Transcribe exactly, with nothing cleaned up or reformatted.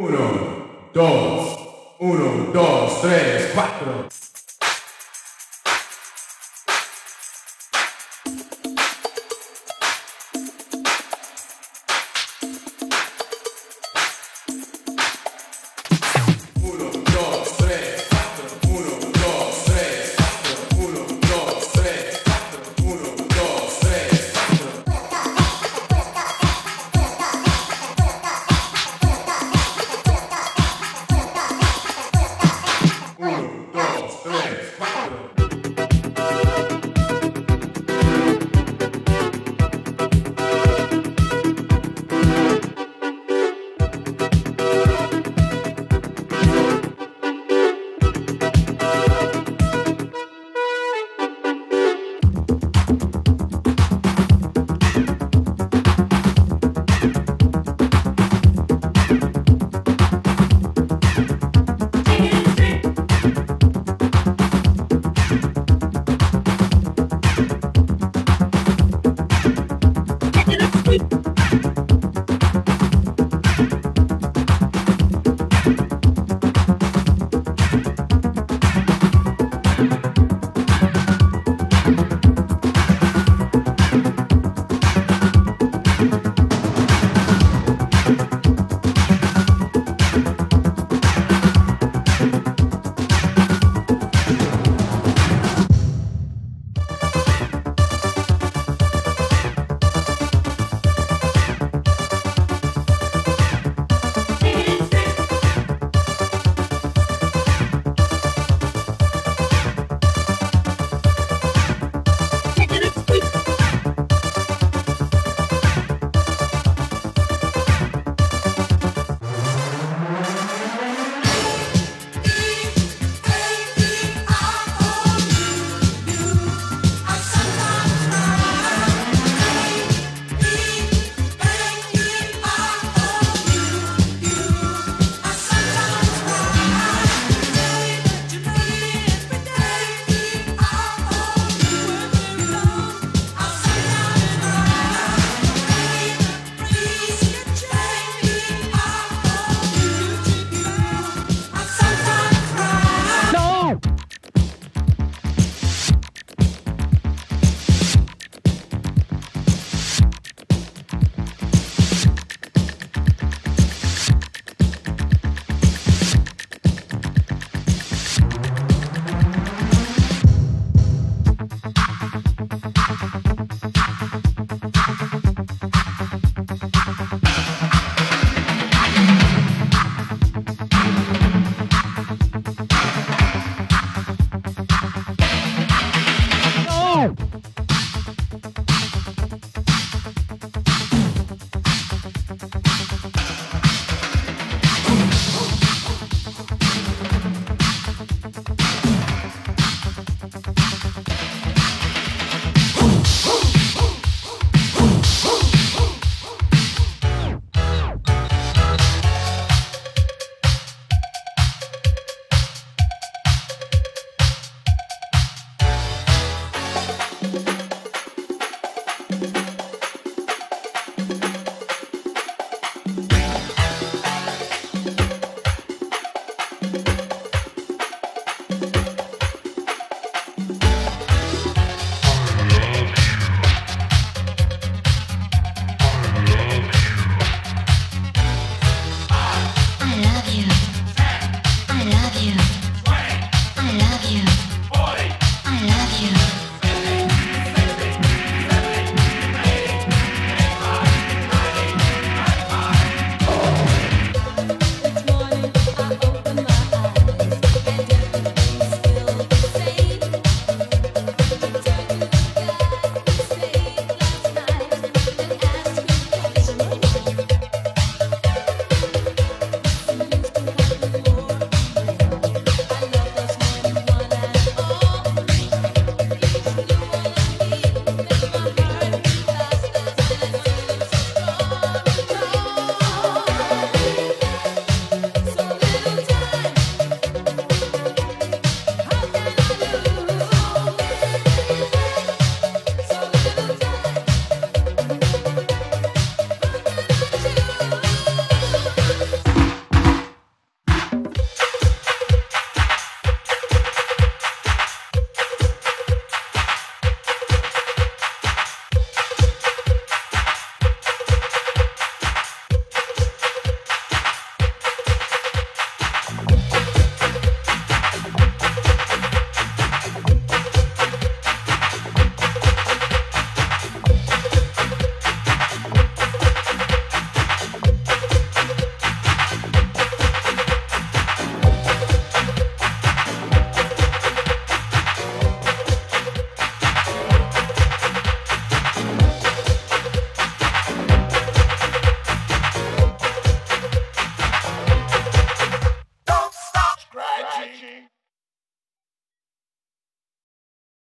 uno, dos, uno, dos, tres, cuatro.